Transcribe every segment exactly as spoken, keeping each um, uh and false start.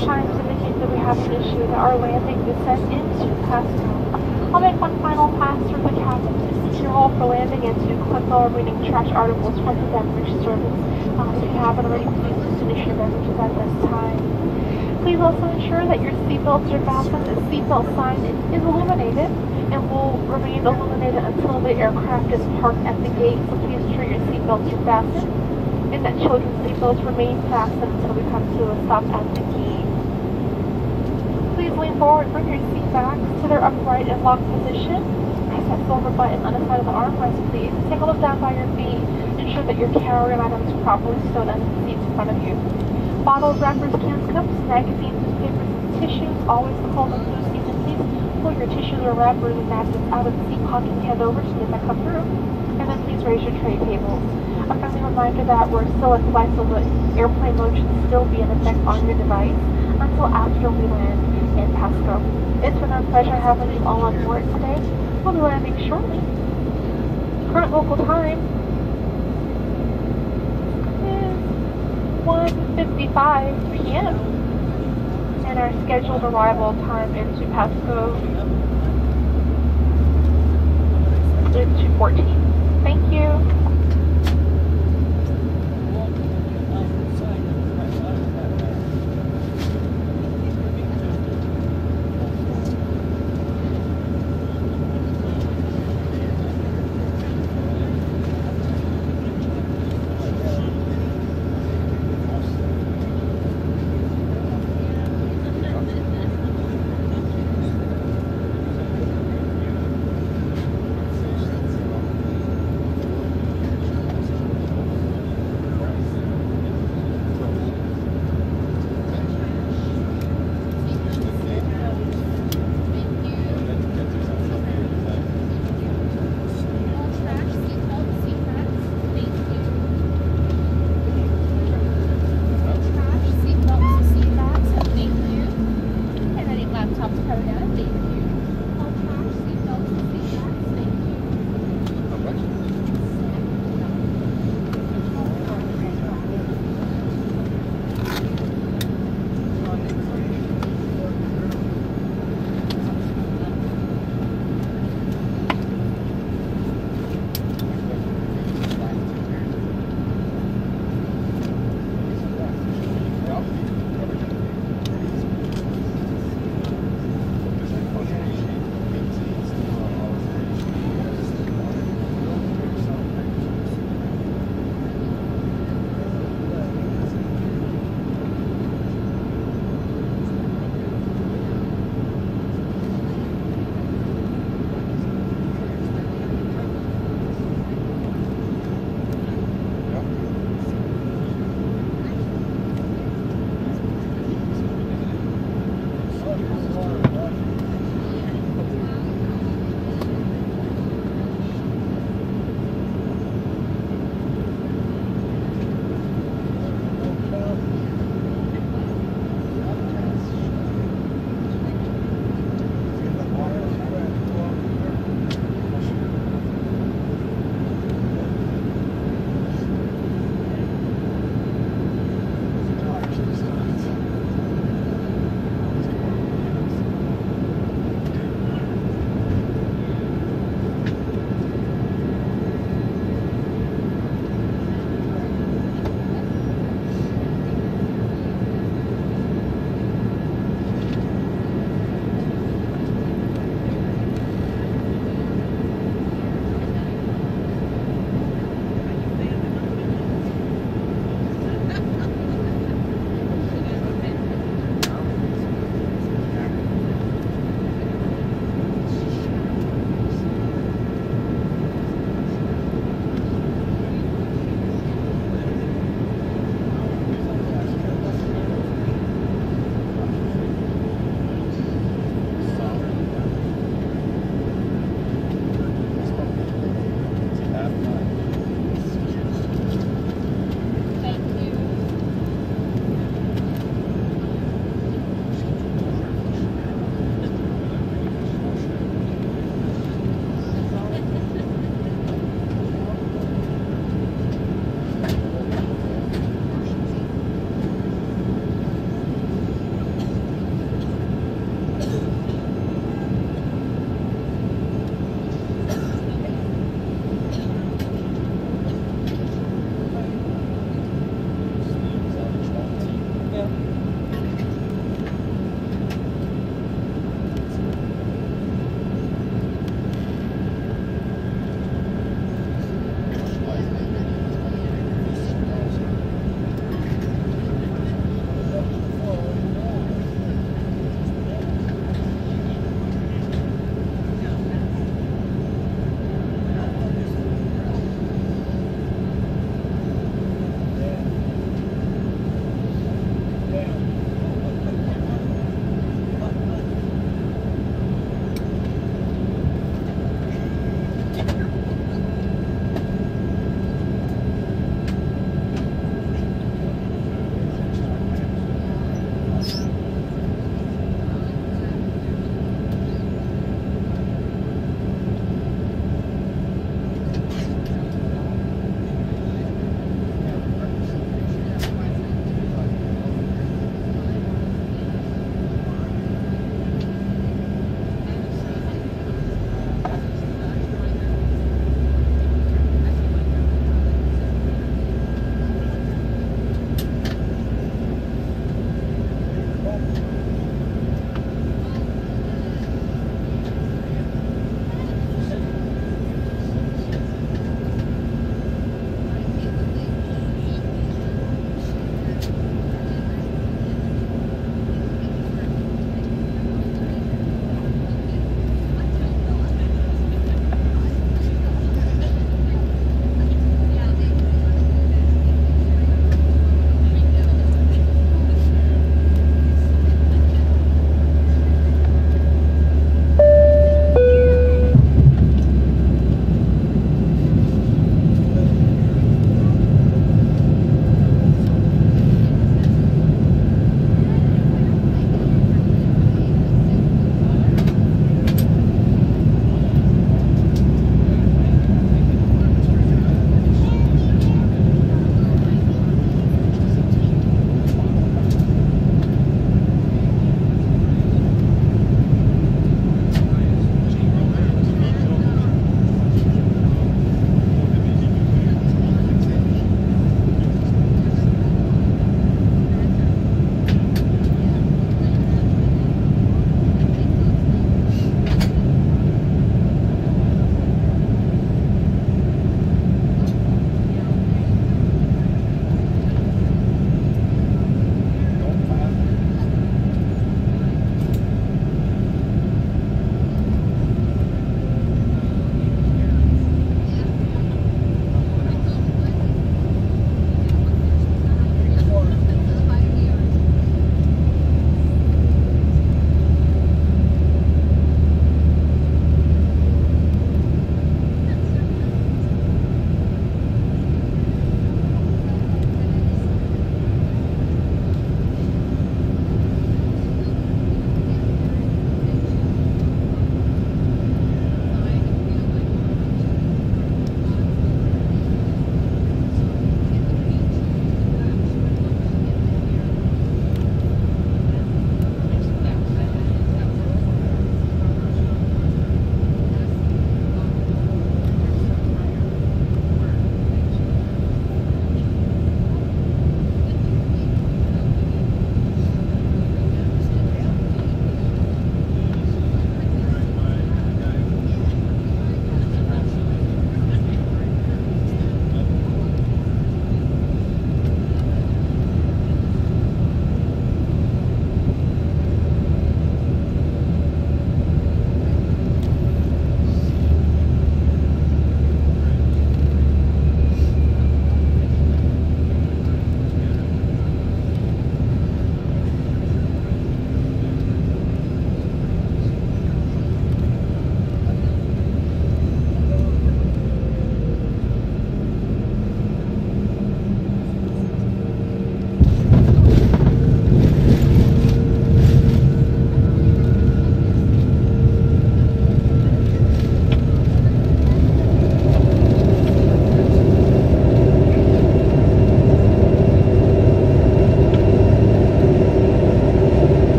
shines indicate that we have an issue that our landing descent into Pasco. I'll make one final pass through the cabin to see your all for landing and to collect all remaining trash articles from the beverage service. Um, if you haven't already, please just finish your beverages at this time. Please also ensure that your seatbelts are fastened, the seatbelt sign is illuminated and will remain illuminated until the aircraft is parked at the gate. So please ensure your seatbelts are fastened and that children's seatbelts remain fastened until we come to a stop at the gate. Please lean forward, bring your seat back to their upright and locked position. Press that silver button on the side of the armrest, please. Take a look down by your feet. Ensure that your carry-on item is properly stowed under the seats in front of you. Bottles, wrappers, cans, cups, magazines, newspapers, and tissues. Always call them loose season, please. Pull your tissues or wrappers and napkins out of the seat pocket and head over to me as I come through. And then please raise your tray tables. A friendly reminder that we're still in flight, so the airplane mode should still be in effect on your device until after we land in Pasco. It's been our pleasure having you all on board today. We'll be landing shortly. Current local time. one fifty-five p m and our scheduled arrival time into Pasco is two fourteen. Thank you.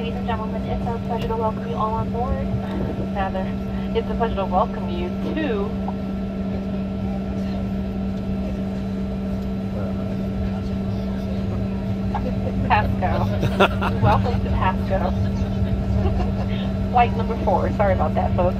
ladies and gentlemen, it's a pleasure to welcome you all on board. Rather, it's a pleasure to welcome you to Pasco. Welcome to Pasco. Flight number four. Sorry about that, folks.